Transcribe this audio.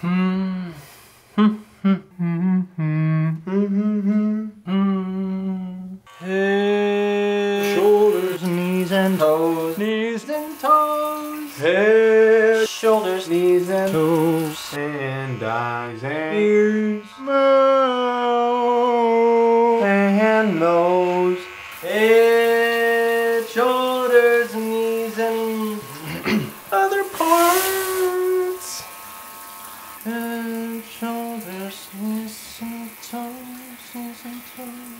Hey. Shoulders, knees and toes. Knees and toes. Hey. Shoulders, knees and toes. And eyes and ears. Mouth and nose. Head, shoulders, knees and other parts.